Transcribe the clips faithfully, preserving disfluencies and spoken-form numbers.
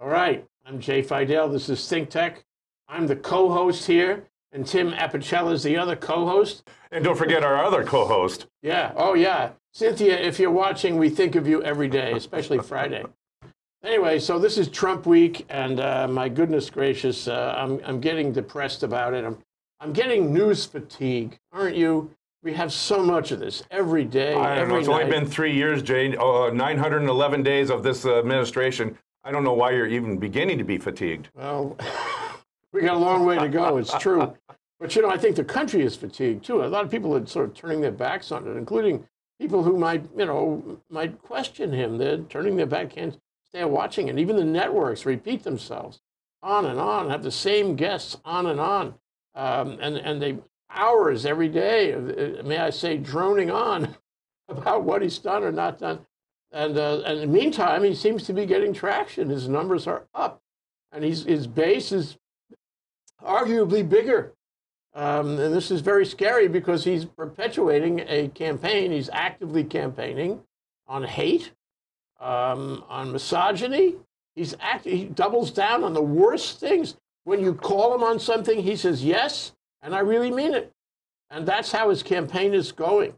All right, I'm Jay Fidell. This is ThinkTech. I'm the co-host here, and Tim Apicella is the other co-host. And don't forget our other co-host. Yeah, oh yeah. Cynthia, if you're watching, we think of you every day, especially Friday. Anyway, so this is Trump week, and uh, my goodness gracious, uh, I'm, I'm getting depressed about it. I'm, I'm getting news fatigue, aren't you? We have so much of this every day. I don't every know. It's night. Only been three years, Jay. Uh, nine hundred eleven days of this administration. I don't know why you're even beginning to be fatigued. Well, we got a long way to go. It's true. But, you know, I think the country is fatigued, too. A lot of people are sort of turning their backs on it, including people who might, you know, might question him. They're turning their back, can't stay watching it. Even the networks repeat themselves on and on, have the same guests on and on. Um, and, and they hours every day, may I say, droning on about what he's done or not done. And, uh, and in the meantime, he seems to be getting traction. His numbers are up, and he's, his base is arguably bigger. Um, and this is very scary because he's perpetuating a campaign. He's actively campaigning on hate, um, on misogyny. He's act he doubles down on the worst things. When you call him on something, he says, yes, and I really mean it. And that's how his campaign is going.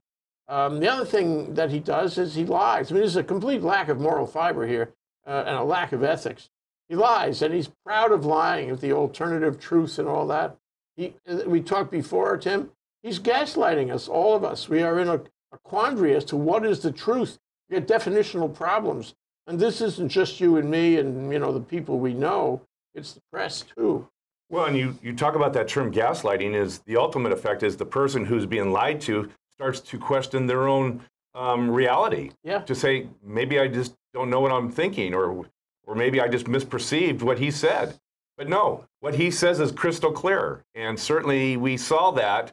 Um, the other thing that he does is he lies. I mean, there's a complete lack of moral fiber here uh, and a lack of ethics. He lies, and he's proud of lying, of the alternative truths and all that. He, we talked before, Tim, he's gaslighting us, all of us. We are in a, a quandary as to what is the truth. We get definitional problems. And this isn't just you and me and, you know, the people we know. It's the press, too. Well, and you, you talk about that term gaslighting is the ultimate effect is the person who's being lied to starts to question their own um, reality. Yeah. To say, maybe I just don't know what I'm thinking, or, or maybe I just misperceived what he said. But no, what he says is crystal clear. And certainly we saw that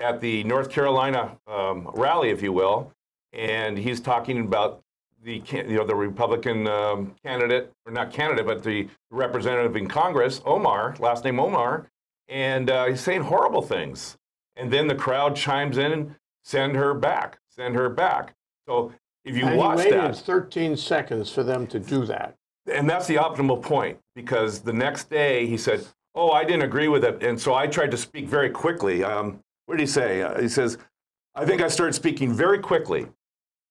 at the North Carolina um, rally, if you will. And he's talking about the, you know, the Republican um, candidate, or not candidate, but the representative in Congress, Omar, last name Omar. And uh, he's saying horrible things. And then the crowd chimes in. Send her back. Send her back. So if you and watch that, he waited thirteen seconds for them to do that. And that's the optimal point, because the next day he said, oh, I didn't agree with it. And so I tried to speak very quickly. Um, what did he say? Uh, he says, I think I started speaking very quickly.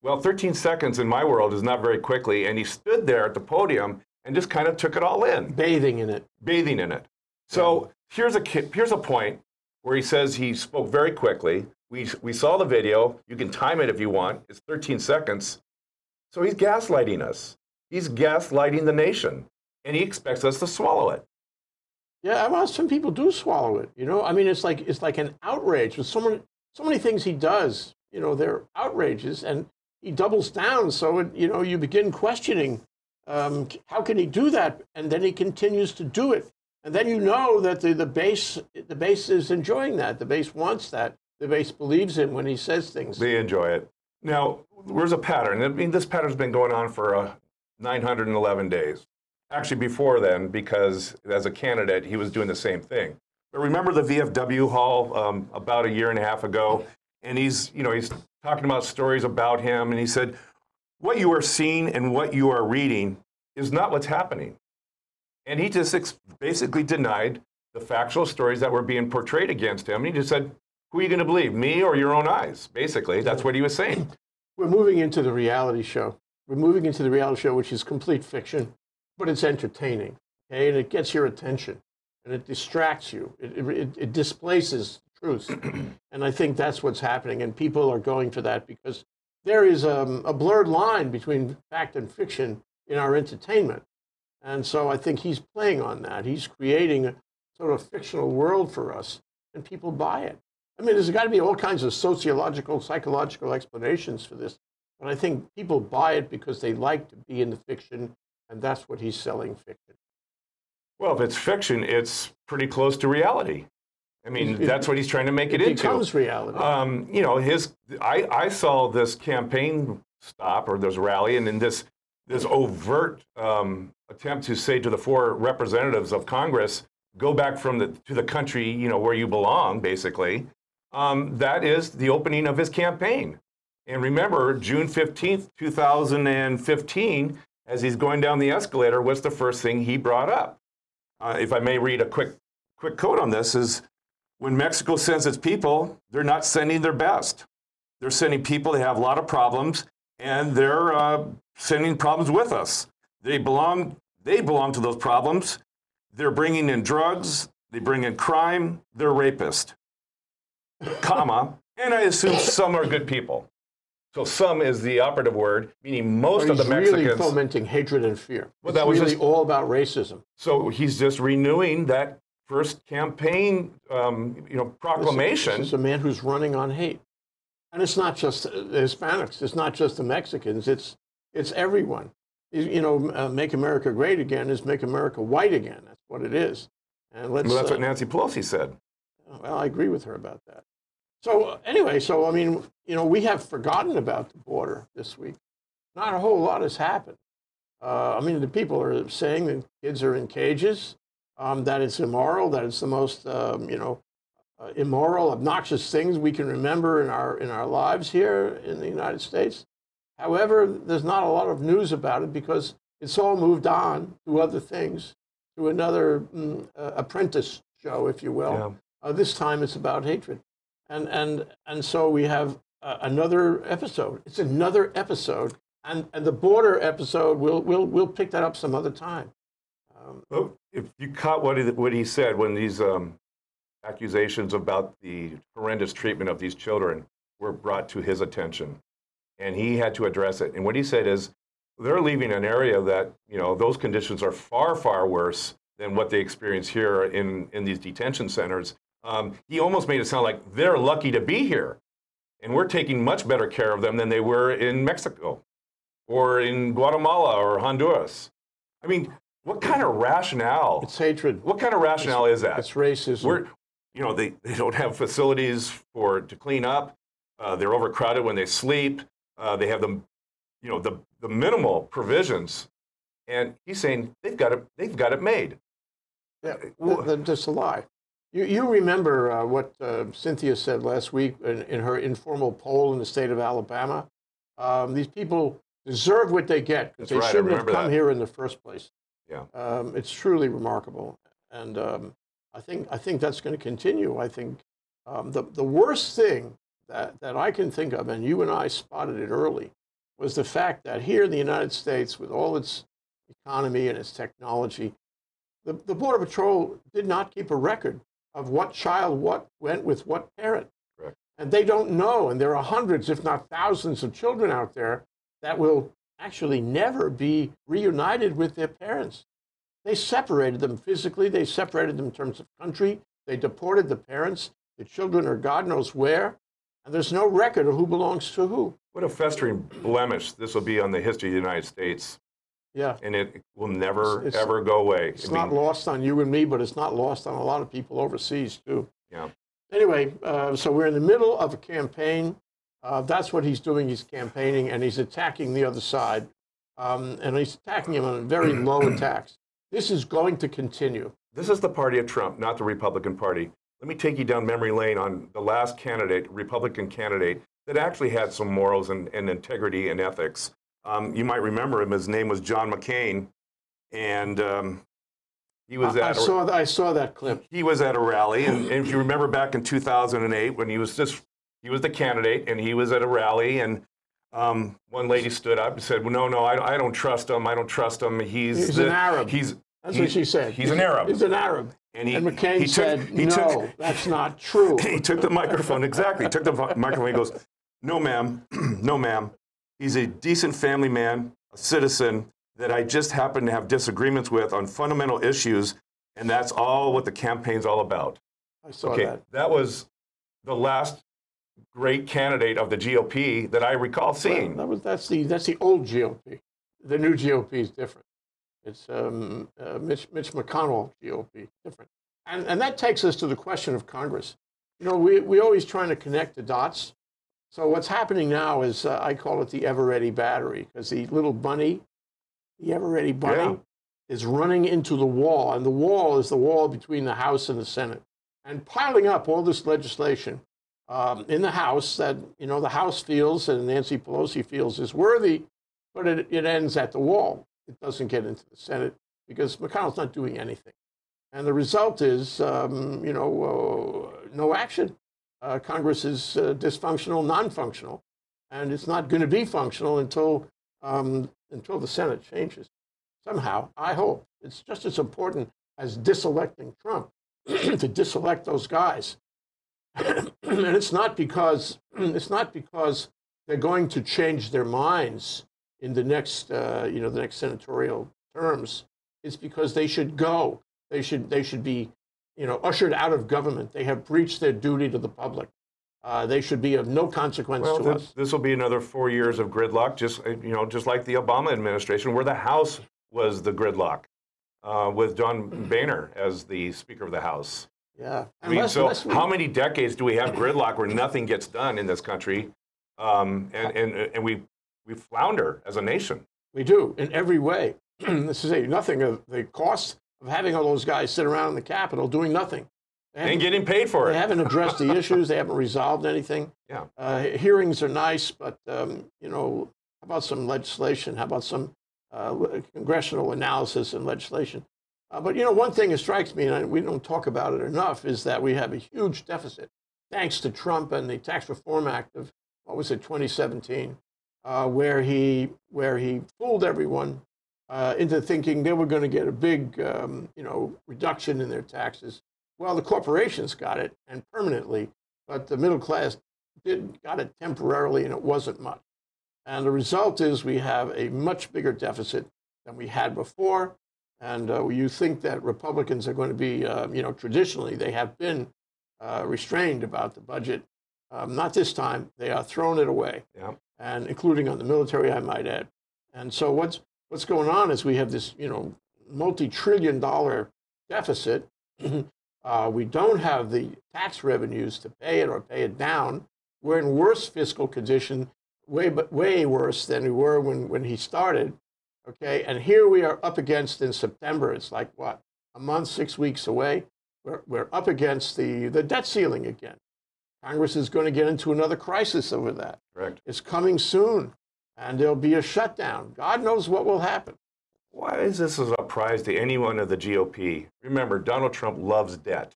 Well, thirteen seconds in my world is not very quickly. And he stood there at the podium and just kind of took it all in. Bathing in it. Bathing in it. So yeah. here's, a, here's a point where he says he spoke very quickly. We, we saw the video. You can time it if you want. It's thirteen seconds. So he's gaslighting us. He's gaslighting the nation, and he expects us to swallow it. Yeah, well, some people do swallow it. You know, I mean, it's like it's like an outrage with so many so many things he does. You know, they're outrages, and he doubles down. So it, you know, you begin questioning um, how can he do that, and then he continues to do it, and then you know that the the base the base is enjoying that. The base wants that. The base believes him when he says things. They enjoy it. Now, where's a pattern? I mean, this pattern's been going on for uh, nine hundred eleven days. Actually, before then, because as a candidate, he was doing the same thing. But remember the V F W hall um, about a year and a half ago? And he's, you know, he's talking about stories about him. And he said, what you are seeing and what you are reading is not what's happening. And he just ex basically denied the factual stories that were being portrayed against him. And he just said, who are you going to believe, me or your own eyes? Basically, that's what he was saying. We're moving into the reality show. We're moving into the reality show, which is complete fiction, but it's entertaining, okay? And it gets your attention, and it distracts you. It, it, it displaces truth, and I think that's what's happening, and people are going for that because there is um, a blurred line between fact and fiction in our entertainment, and so I think he's playing on that. He's creating a sort of fictional world for us, and people buy it. I mean, there's got to be all kinds of sociological, psychological explanations for this. But I think people buy it because they like to be in the fiction, and that's what he's selling, fiction. Well, if it's fiction, it's pretty close to reality. I mean, it, that's what he's trying to make it, it into. It becomes reality. Um, you know, his, I, I saw this campaign stop, or this rally, and then this, this overt um, attempt to say to the four representatives of Congress, go back from the, to the country, you know, where you belong, basically. Um, that is the opening of his campaign. And remember, June fifteenth, two thousand fifteen, as he's going down the escalator, what's the first thing he brought up? Uh, if I may read a quick, quick quote on this is, when Mexico sends its people, they're not sending their best. They're sending people that have a lot of problems, and they're uh, sending problems with us. They belong, they belong to those problems. They're bringing in drugs. They bring in crime. They're rapists, comma. And I assume some are good people. So some is the operative word, meaning most of the Mexicans. He's really fomenting hatred and fear. Well, that was really all about racism. So he's just renewing that first campaign, um, you know, proclamation. This is a man who's running on hate, and it's not just the Hispanics. It's not just the Mexicans. It's it's everyone. You know, uh, make America great again is make America white again. That's what it is. And let's. Well, that's uh, what Nancy Pelosi said. Well, I agree with her about that. So anyway, so I mean, you know, we have forgotten about the border this week. Not a whole lot has happened. Uh, I mean, the people are saying that kids are in cages, um, that it's immoral, that it's the most, um, you know, uh, immoral, obnoxious things we can remember in our in our lives here in the United States. However, there's not a lot of news about it because it's all moved on to other things, to another mm, uh, apprentice show, if you will. Yeah. Uh, this time it's about hatred. And, and, and so we have uh, another episode. It's another episode. And, and the border episode, we'll, we'll, we'll pick that up some other time. Um, well, if you caught what he, what he said when these um, accusations about the horrendous treatment of these children were brought to his attention, and he had to address it. And what he said is, they're leaving an area that, you know, those conditions are far, far worse than what they experience here in, in these detention centers. Um, he almost made it sound like they're lucky to be here, and we're taking much better care of them than they were in Mexico or in Guatemala or Honduras. I mean, what kind of rationale? It's hatred. What kind of rationale it's, is that? It's racism. We're, you know, they, they don't have facilities for, to clean up. Uh, they're overcrowded when they sleep. Uh, they have the, you know, the, the minimal provisions. And he's saying they've got it, they've got it made. Yeah, that's just a lie. You, you remember uh, what uh, Cynthia said last week in, in her informal poll in the state of Alabama. Um, these people deserve what they get because they right, shouldn't have come that. here in the first place. Yeah, um, it's truly remarkable, and um, I think I think that's going to continue. I think um, the the worst thing that that I can think of, and you and I spotted it early, was the fact that here in the United States, with all its economy and its technology, the, the Border Patrol did not keep a record of what child what went with what parent. Correct. And they don't know, and there are hundreds, if not thousands, of children out there that will actually never be reunited with their parents. They separated them physically, they separated them in terms of country, they deported the parents, the children are God knows where, and there's no record of who belongs to who. What a festering blemish this will be on the history of the United States. Yeah, and it will never, it's, ever go away. It's I mean, not lost on you and me, but it's not lost on a lot of people overseas, too. Yeah. Anyway, uh, so we're in the middle of a campaign. Uh, that's what he's doing. He's campaigning, and he's attacking the other side. Um, and he's attacking him on very low attacks. This is going to continue. This is the party of Trump, not the Republican Party. Let me take you down memory lane on the last candidate, Republican candidate, that actually had some morals and, and integrity and ethics. Um, you might remember him. His name was John McCain, and um, he was at. I saw. I saw that clip. He was at a rally, and, and if you remember back in two thousand eight, when he was just, he was the candidate, and he was at a rally, and um, one lady stood up and said, "Well, no, no, I, I don't trust him. I don't trust him. He's, he's the, an Arab. He's that's he, what she said. He's, he's an Arab. He's an Arab." And, he, and McCain he said, took, he "No, took, that's not true." He took the microphone. Exactly. He took the microphone. And goes, "No, ma'am. No, ma'am. He's a decent family man, a citizen, that I just happen to have disagreements with on fundamental issues, and that's all what the campaign's all about." I saw okay, that. That was the last great candidate of the G O P that I recall seeing. Well, that was, that's, the, that's the old G O P. The new G O P is different. It's um, uh, Mitch, Mitch McConnell G O P, different. And, and that takes us to the question of Congress. You know, we, we're always trying to connect the dots. So what's happening now is uh, I call it the ever-ready battery, because the little bunny, the ever-ready bunny, yeah. is running into the wall. And the wall is the wall between the House and the Senate. And piling up all this legislation um, in the House that, you know, the House feels and Nancy Pelosi feels is worthy, but it, it ends at the wall. it doesn't get into the Senate because McConnell's not doing anything. And the result is, um, you know, uh, no action. Uh, Congress is uh, dysfunctional, non-functional, and it's not going to be functional until, um, until the Senate changes. Somehow, I hope. It's just as important as diselecting Trump, to diselect those guys. And it's not because, it's not because they're going to change their minds in the next, uh, you know, the next senatorial terms. It's because they should go. They should, they should be, you know, ushered out of government. They have breached their duty to the public. Uh, they should be of no consequence well, to th us. This will be another four years of gridlock, just, you know, just like the Obama administration, where the House was the gridlock, uh, with John Boehner as the Speaker of the House. Yeah. I mean, unless, so unless we... how many decades do we have gridlock where nothing gets done in this country, um, and, and, and we, we flounder as a nation? We do, in every way. This is a nothing of the cost of having all those guys sit around in the Capitol doing nothing. And getting paid for it. They haven't addressed the issues. They haven't resolved anything. Yeah. Uh, hearings are nice, but, um, you know, how about some legislation? How about some uh, congressional analysis and legislation? Uh, but, you know, one thing that strikes me, and I, we don't talk about it enough, is that we have a huge deficit, thanks to Trump and the Tax Reform Act of, what was it, twenty seventeen, uh, where he, where he fooled everyone uh, into thinking they were going to get a big, um, you know, reduction in their taxes. Well, the corporations got it, and permanently, but the middle class did, got it temporarily, and it wasn't much. And the result is we have a much bigger deficit than we had before. And uh, you think that Republicans are going to be, uh, you know, traditionally, they have been uh, restrained about the budget. Um, not this time. They are throwing it away, yeah. And including on the military, I might add. And so what's, what's going on is we have this, you know, multi-trillion dollar deficit. Uh, we don't have the tax revenues to pay it or pay it down. We're in worse fiscal condition, way, way worse than we were when, when he started, okay? And here we are up against in September. It's like, what, a month, six weeks away? We're, we're up against the, the debt ceiling again. Congress is going to get into another crisis over that. Correct. It's coming soon, and there'll be a shutdown. God knows what will happen. Why is this a surprise to anyone of the G O P? Remember, Donald Trump loves debt.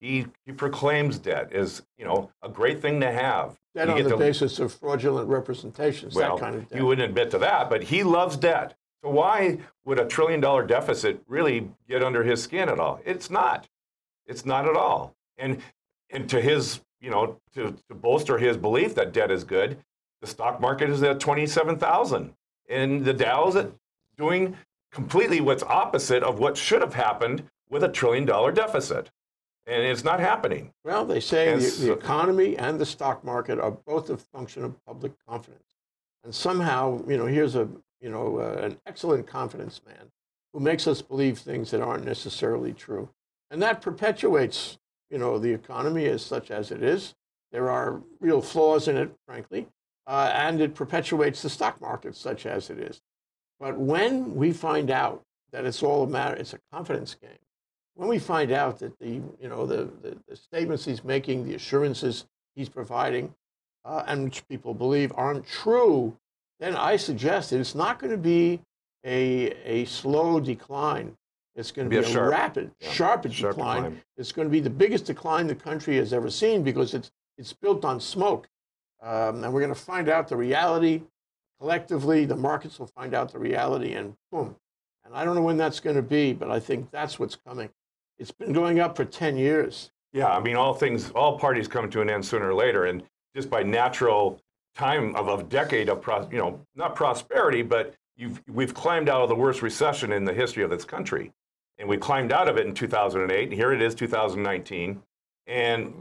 He, he proclaims debt as, you know, a great thing to have. Debt on the basis of fraudulent representations, that kind of debt. You wouldn't admit to that, but he loves debt. So why would a trillion-dollar deficit really get under his skin at all? It's not. It's not at all. And, and to his, you know, to, to bolster his belief that debt is good, the stock market is at twenty-seven thousand, and the Dow is at doing completely what's opposite of what should have happened with a trillion-dollar deficit. And it's not happening. Well, they say the, the economy and the stock market are both a function of public confidence. And somehow, you know, here's a, you know, uh, an excellent confidence man who makes us believe things that aren't necessarily true. And that perpetuates, you know, the economy as such as it is. There are real flaws in it, frankly, uh, and it perpetuates the stock market such as it is. But when we find out that it's all a matter, it's a confidence game, when we find out that the, you know, the, the, the statements he's making, the assurances he's providing, uh, and which people believe aren't true, then I suggest that it's not going to be a, a slow decline. It's going to be, be a sharp, rapid, yeah, sharp, sharp decline. decline. It's going to be the biggest decline the country has ever seen because it's, it's built on smoke. Um, and we're going to find out the reality. Collectively, the markets will find out the reality, and boom. And I don't know when that's going to be, but I think that's what's coming. It's been going up for ten years. Yeah, I mean, all things, all parties come to an end sooner or later, and just by natural time of a decade of, pro, you know, not prosperity, but you've, we've climbed out of the worst recession in the history of this country. And we climbed out of it in two thousand eight, and here it is, two thousand nineteen. And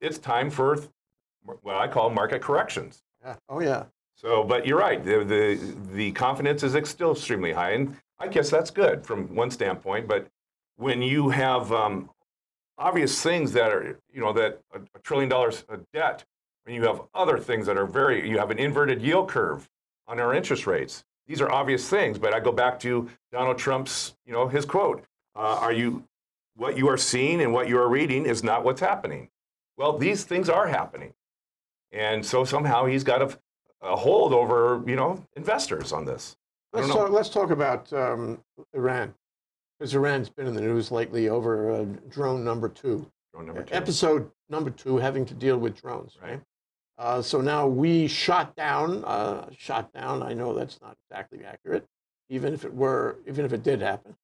it's time for what I call market corrections. Yeah. Oh, yeah. So, but you're right, the, the, the confidence is still extremely high, and I guess that's good from one standpoint, but when you have um, obvious things that are, you know, that a, a trillion dollars of debt, when you have other things that are very, you have an inverted yield curve on our interest rates. These are obvious things, but I go back to Donald Trump's, you know, his quote, uh, are you, what you are seeing and what you are reading is not what's happening. Well, these things are happening, and so somehow he's got to, a hold over, you know, investors on this. Let's talk, let's talk about um, Iran, because Iran's been in the news lately over uh, drone number two. Drone number two. Uh, episode number two, having to deal with drones, right? Uh, so now we shot down, uh, shot down, I know that's not exactly accurate, even if it were, even if it did happen.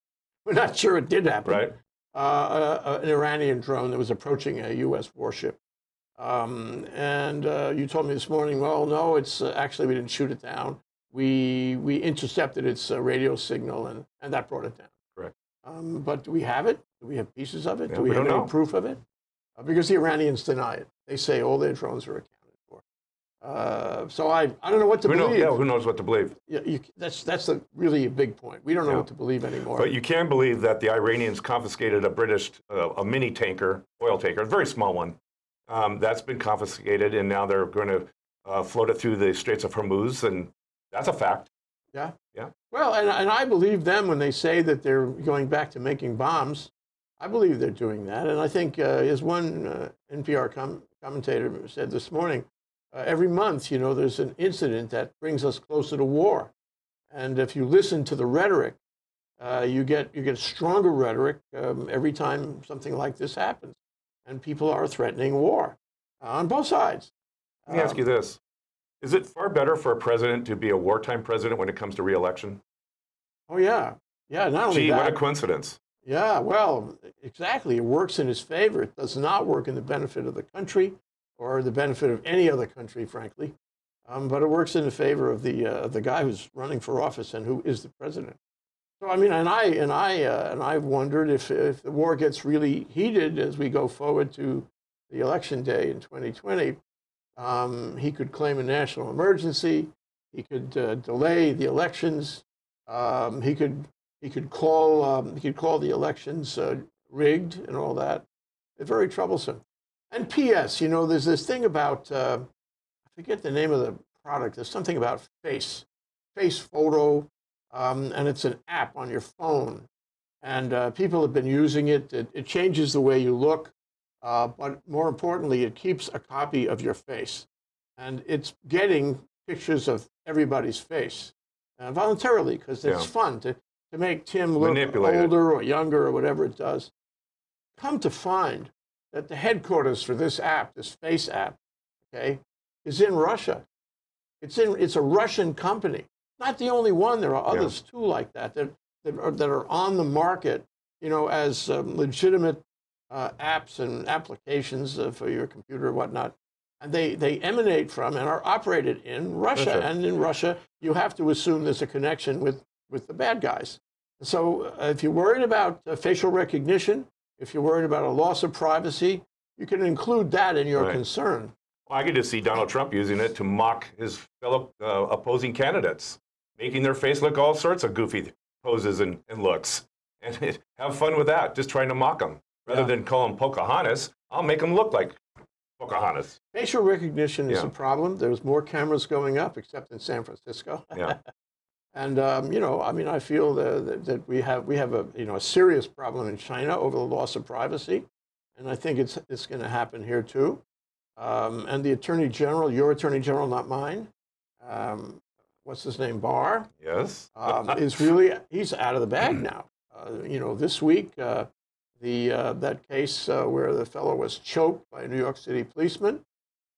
We're not sure it did happen. Right. Uh, uh, an Iranian drone that was approaching a U S warship. Um, and uh, you told me this morning, well, no, it's uh, actually we didn't shoot it down. We, we intercepted its uh, radio signal, and, and that brought it down. Correct. Um, but do we have it? Do we have pieces of it? Yeah, do we, we have any proof of it? Uh, because the Iranians deny it. They say all their drones are accounted for. Uh, so I, I don't know what to we believe. Know, yeah, who knows what to believe? Yeah, you, that's that's a really a big point. We don't know yeah. what to believe anymore. But you can believe that the Iranians confiscated a British, uh, a mini tanker, oil tanker, a very small one. Um, that's been confiscated, and now they're going to uh, float it through the Straits of Hormuz, and that's a fact. Yeah. Yeah. Well, and, and I believe them when they say that they're going back to making bombs. I believe they're doing that. And I think, uh, as one uh, N P R com commentator said this morning, uh, every month, you know, there's an incident that brings us closer to war. And if you listen to the rhetoric, uh, you get, you get stronger rhetoric um, every time something like this happens. And people are threatening war uh, on both sides. Let me um, ask you this. Is it far better for a president to be a wartime president when it comes to re-election? Oh, yeah. Yeah, not only Gee, that. Gee, what a coincidence. Yeah, well, exactly. It works in his favor. It does not work in the benefit of the country or the benefit of any other country, frankly. Um, but it works in the favor of the, uh, the guy who's running for office and who is the president. So, I mean, and, I, and, I, uh, and I've wondered if, if the war gets really heated as we go forward to the election day in twenty twenty, Um, he could claim a national emergency. He could uh, delay the elections. Um, he could he could call um, he could call the elections uh, rigged and all that. It's very troublesome. And P S, you know, there's this thing about uh, I forget the name of the product. There's something about face face photo, um, and it's an app on your phone. And uh, people have been using it. It, it changes the way you look. Uh, but more importantly, it keeps a copy of your face. And it's getting pictures of everybody's face uh, voluntarily, because it's yeah. fun to, to make Tim look older or younger or whatever it does. Come to find that the headquarters for this app, this face app, okay, is in Russia. It's, in, it's a Russian company. Not the only one. There are others, yeah. too, like that, that, that, are, that are on the market, you know, as um, legitimate Uh, apps and applications uh, for your computer and whatnot, and they, they emanate from and are operated in Russia. Right. And in Russia, you have to assume there's a connection with, with the bad guys. So uh, if you're worried about uh, facial recognition, if you're worried about a loss of privacy, you can include that in your right. concern. Well, I could just see Donald Trump using it to mock his fellow uh, opposing candidates, making their face look all sorts of goofy poses and, and looks. And have fun with that, just trying to mock them. Rather yeah. than call him Pocahontas, I'll make him look like Pocahontas. Facial recognition is yeah. a problem. There's more cameras going up, except in San Francisco. Yeah. And, um, you know, I mean, I feel the, the, that we have, we have a, you know, a serious problem in China over the loss of privacy. And I think it's, it's going to happen here, too. Um, and the Attorney General, your Attorney General, not mine, um, what's his name, Barr? Yes. Um, is really, he's out of the bag now. Uh, you know, this week... Uh, The, uh, that case uh, where the fellow was choked by a New York City policeman.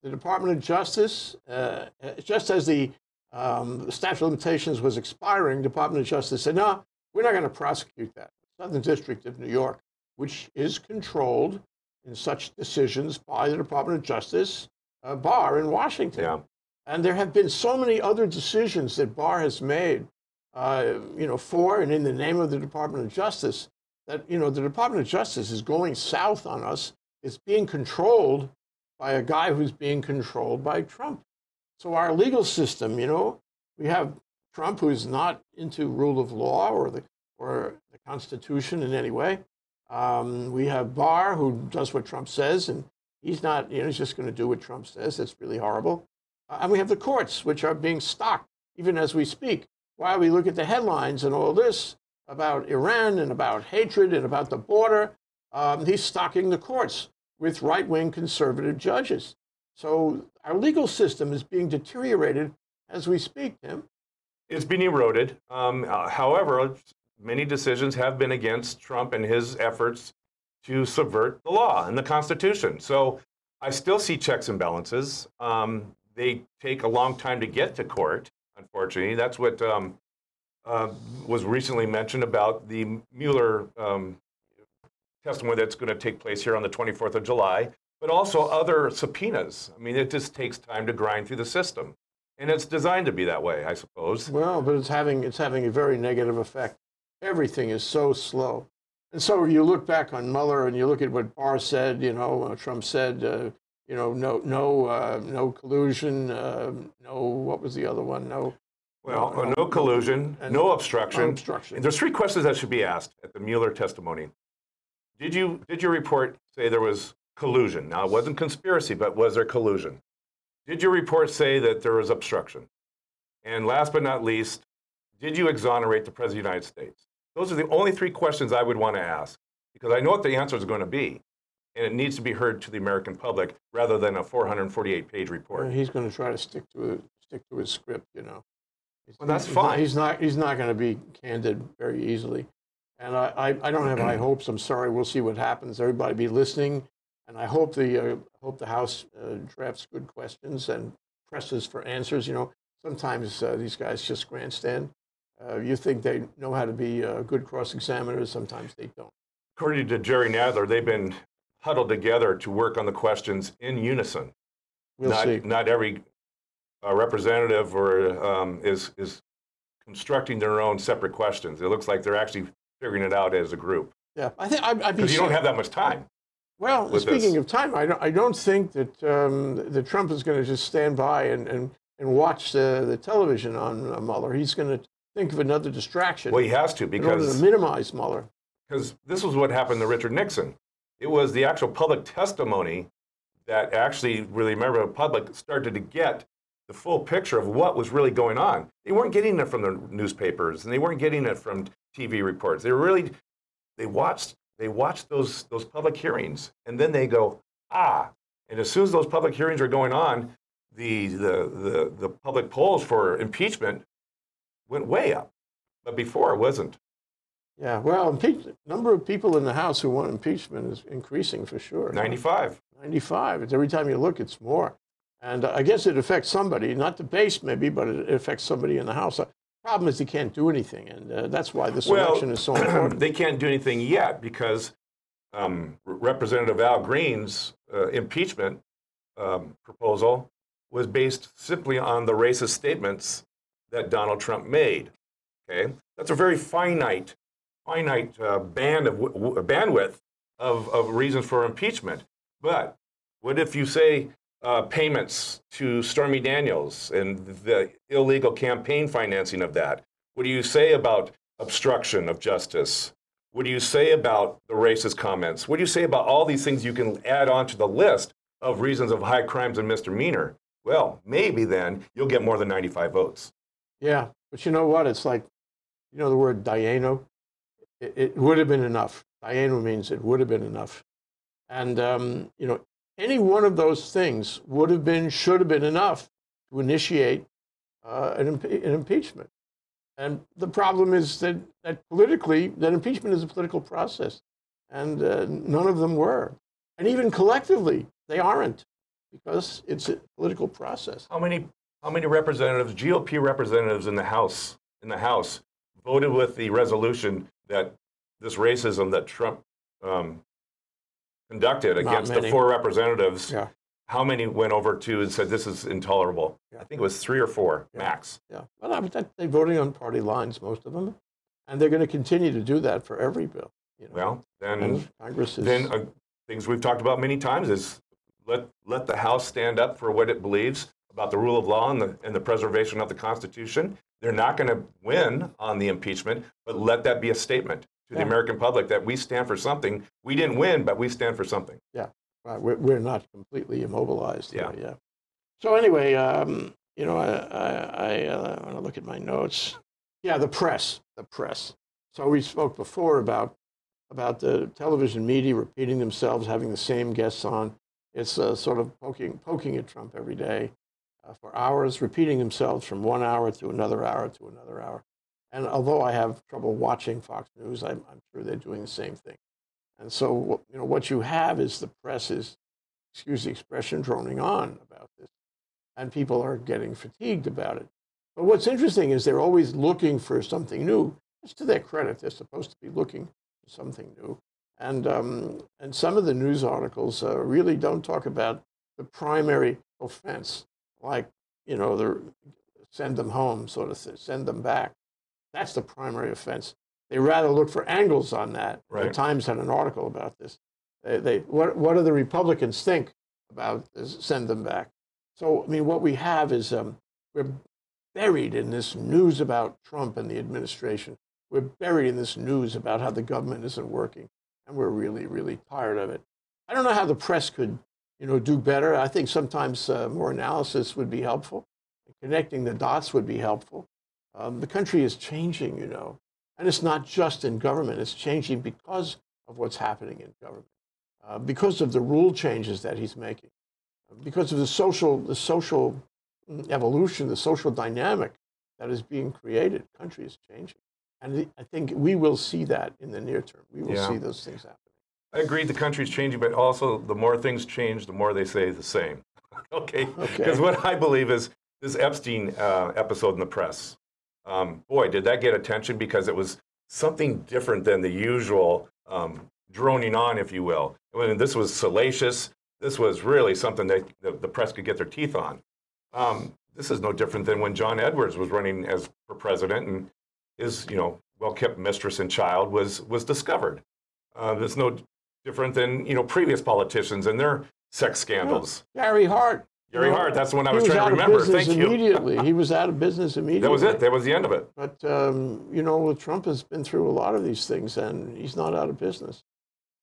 The Department of Justice, uh, just as the um, statute of limitations was expiring, Department of Justice said, no, we're not going to prosecute that. Southern District of New York, which is controlled in such decisions by the Department of Justice, uh, Barr in Washington. Yeah. And there have been so many other decisions that Barr has made, uh, you know, for and in the name of the Department of Justice, that, you know, the Department of Justice is going south on us. It's being controlled by a guy who's being controlled by Trump. So our legal system, you know, we have Trump, who's not into rule of law or the, or the Constitution in any way. Um, we have Barr, who does what Trump says, and he's not, you know, he's just going to do what Trump says. That's really horrible. Uh, and we have the courts, which are being stocked, even as we speak. While we look at the headlines and all this, about Iran and about hatred and about the border, um, he's stocking the courts with right-wing conservative judges. So our legal system is being deteriorated as we speak, Tim. It's been eroded. Um, however, many decisions have been against Trump and his efforts to subvert the law and the Constitution. So I still see checks and balances. Um, they take a long time to get to court, unfortunately. That's what um, uh, was recently mentioned about the Mueller um, testimony that's going to take place here on the twenty-fourth of July, but also other subpoenas. I mean, it just takes time to grind through the system. And it's designed to be that way, I suppose. Well, but it's having, it's having a very negative effect. Everything is so slow. And so you look back on Mueller and you look at what Barr said, you know, Trump said, uh, you know, no, no, uh, no collusion, uh, no, what was the other one? No. Well, no, no, no collusion, and no obstruction. No obstruction. And there's three questions that should be asked at the Mueller testimony. Did you, did your report say there was collusion? Now, it wasn't conspiracy, but was there collusion? Did your report say that there was obstruction? And last but not least, did you exonerate the President of the United States? Those are the only three questions I would want to ask, because I know what the answer is going to be, and it needs to be heard to the American public rather than a four hundred forty-eight page report. Well, he's going to try to stick to, a, stick to his script, you know. He's, well, that's he's fine. Not, he's, not, he's not going to be candid very easily. And I, I, I don't have high hopes. I'm sorry. We'll see what happens. Everybody be listening. And I hope the, uh, hope the House uh, drafts good questions and presses for answers. You know, sometimes uh, these guys just grandstand. Uh, you think they know how to be uh, good cross-examiners. Sometimes they don't. According to Jerry Nadler, they've been huddled together to work on the questions in unison. We'll not, see. Not every uh, representative or, um, is, is constructing their own separate questions. It looks like they're actually figuring it out as a group. Yeah, I think I'd, I'd be. Because you don't have that much time. Well, speaking this. of time, I don't, I don't think that, um, that Trump is going to just stand by and, and, and watch the, the television on uh, Mueller. He's going to think of another distraction. Well, he has to, because in order to minimize Mueller. Because this was what happened to Richard Nixon. It was the actual public testimony that actually, really, remember, the public started to get the full picture of what was really going on. They weren't getting it from the newspapers, and they weren't getting it from T V reports. They were really, they watched, they watched those those public hearings, and then they go, ah. And as soon as those public hearings are going on, the the the, the public polls for impeachment went way up, but before it wasn't. Yeah, well, the number of people in the House who want impeachment is increasing for sure. ninety-five. ninety-five. It's every time you look, it's more. And I guess it affects somebody, not the base maybe, but it affects somebody in the House. The problem is he can't do anything, and uh, that's why this well, election is so important. They can't do anything yet because um, Representative Al Green's uh, impeachment um, proposal was based simply on the racist statements that Donald Trump made. Okay, that's a very finite, finite uh, band of w w bandwidth of, of reasons for impeachment. But what if you say uh, payments to Stormy Daniels and the illegal campaign financing of that? What do you say about obstruction of justice? What do you say about the racist comments? What do you say about all these things you can add onto the list of reasons of high crimes and misdemeanor? Well, maybe then you'll get more than ninety-five votes. Yeah, but you know what? It's like, you know the word "diano"? It, it would have been enough. "Diano" means it would have been enough. And, um, you know, any one of those things would have been, should have been enough to initiate uh, an, impe an impeachment. And the problem is that, that politically, that impeachment is a political process. And uh, none of them were. And even collectively, they aren't, because it's a political process. How many? How many representatives, G O P representatives in the House, in the House, voted with the resolution that this racism that Trump um, conducted against the four representatives? Yeah. How many went over to and said this is intolerable? Yeah. I think it was three or four yeah. max. Yeah. Well, I mean, they're voting on party lines, most of them, and they're going to continue to do that for every bill. You know? Well, then, and Congress is... then uh, things we've talked about many times is let let the House stand up for what it believes about the rule of law and the, and the preservation of the Constitution. They're not going to win on the impeachment, but let that be a statement to yeah. the American public that we stand for something. We didn't win, but we stand for something. Yeah, right. We're, we're not completely immobilized. Yeah. Though, yeah. So anyway, um, you know, I, I, I uh, want to look at my notes. Yeah, the press, the press. So we spoke before about, about the television media repeating themselves, having the same guests on. It's uh, sort of poking, poking at Trump every day. uh, for hours, repeating themselves from one hour to another hour to another hour. And although I have trouble watching Fox News, I'm, I'm sure they're doing the same thing. And so, you know, what you have is the press is, excuse the expression, droning on about this. And people are getting fatigued about it. But what's interesting is they're always looking for something new. It's to their credit. They're supposed to be looking for something new. And, um, and some of the news articles uh, really don't talk about the primary offense, like, you know, the send them home sort of thing, send them back. That's the primary offense. They rather look for angles on that. Right. The Times had an article about this. They, they, what, what do the Republicans think about this, send them back? So, I mean, what we have is um, we're buried in this news about Trump and the administration. We're buried in this news about how the government isn't working. And we're really, really tired of it. I don't know how the press could, you know, do better. I think sometimes uh, more analysis would be helpful. Connecting the dots would be helpful. Um, the country is changing, you know. And it's not just in government. It's changing because of what's happening in government, uh, because of the rule changes that he's making, because of the social, the social evolution, the social dynamic that is being created. The country is changing. And I think we will see that in the near term. We will yeah. see those things happen. I agree the country's changing, but also the more things change, the more they say the same. Okay? Because okay. what I believe is this Epstein uh, episode in the press. Um, boy, did that get attention because it was something different than the usual um, droning on, if you will. I mean, this was salacious. This was really something that the, the press could get their teeth on. Um, this is no different than when John Edwards was running as for president and his, you know, well-kept mistress and child was, was discovered. Uh, it's no different than, you know, previous politicians and their sex scandals. Yeah. Gary Hart. Gary you know, Hart, that's the one I was, was trying to remember. Thank you. Immediately. He was out of business immediately. That was it. That was the end of it. But, um, you know, Trump has been through a lot of these things, and he's not out of business.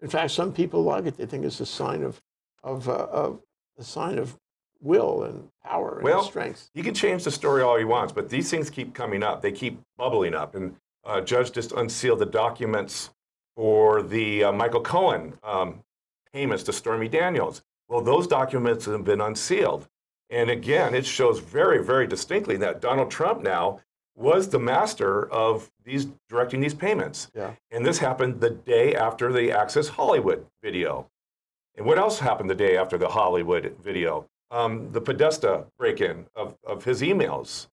In fact, some people like it. They think it's a sign of, of, uh, of a sign of will and power and well, strength. You can change the story all you want, but these things keep coming up. They keep bubbling up. And uh, Judge just unsealed the documents for the uh, Michael Cohen um, payments to Stormy Daniels. Well, those documents have been unsealed. And again, it shows very, very distinctly that Donald Trump now was the master of these directing these payments. Yeah. And this happened the day after the Access Hollywood video. And what else happened the day after the Hollywood video? Um, the Podesta break-in of, of his emails.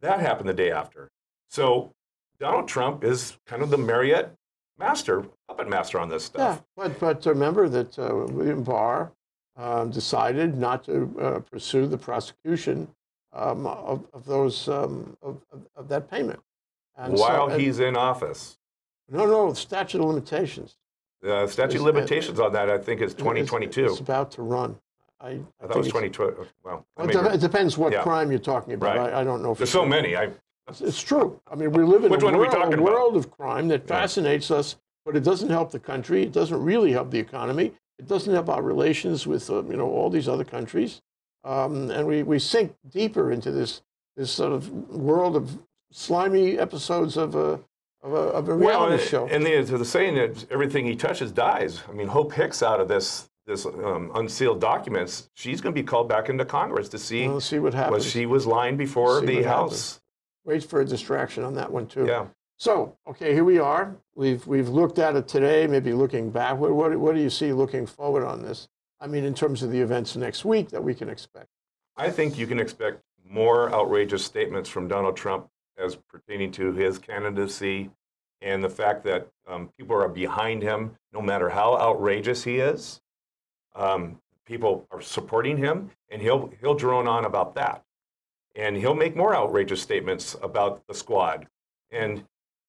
That happened the day after. So Donald Trump is kind of the marionette master, puppet master on this stuff. Yeah, but, but remember that uh, William Barr, Um, decided not to uh, pursue the prosecution um, of, of those um, of, of that payment. And While so, and, he's in office. No, no, statute of limitations. The uh, statute of limitations it, on that, I think, is twenty twenty-two. It's, it's about to run. I, I, I thought it was twenty twenty. Well, well it, it depends what yeah. crime you're talking about. Right. I, I don't know. For There's sure. so many. I, it's, it's true. I mean, we live in a world, a world of crime that fascinates yeah. us, but it doesn't help the country. It doesn't really help the economy. It doesn't help our relations with uh, you know, all these other countries. Um, and we, we sink deeper into this, this sort of world of slimy episodes of a, of a, of a reality well, show. And the, the saying that everything he touches dies. I mean, Hope Hicks out of this, this um, unsealed documents, she's going to be called back into Congress to see, well, see what happens. Was she was lying before see the House. Happens. Wait for a distraction on that one, too. Yeah. So, okay, here we are. We've, we've looked at it today, maybe looking back. What, what, what do you see looking forward on this? I mean, in terms of the events next week that we can expect. I think you can expect more outrageous statements from Donald Trump as pertaining to his candidacy and the fact that um, people are behind him, no matter how outrageous he is. Um, people are supporting him, and he'll, he'll drone on about that. And he'll make more outrageous statements about the squad. And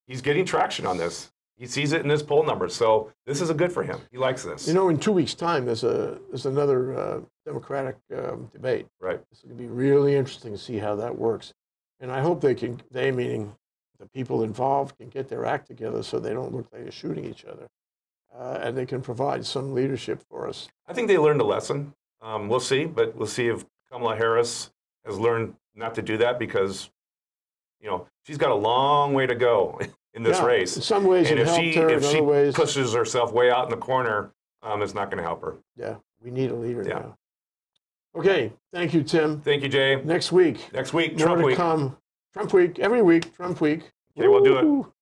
he's getting traction on this. He sees it in his poll numbers, so this is a good for him. He likes this. You know, in two weeks' time, there's a there's another uh, Democratic um, debate. Right. It's going to be really interesting to see how that works, and I hope they can. They, meaning the people involved, can get their act together so they don't look like they're shooting each other, uh, and they can provide some leadership for us. I think they learned a lesson. Um, we'll see, but we'll see if Kamala Harris has learned not to do that because. You know, she's got a long way to go in this yeah, race. In some ways, and it if helped she, her. If in she other ways, pushes herself way out in the corner, um, it's not going to help her. Yeah, we need a leader yeah. now. Okay. Thank you, Tim. Thank you, Jay. Next week. Next week, Trump week. Come. Trump week. Every week, Trump week. Okay, we'll do it.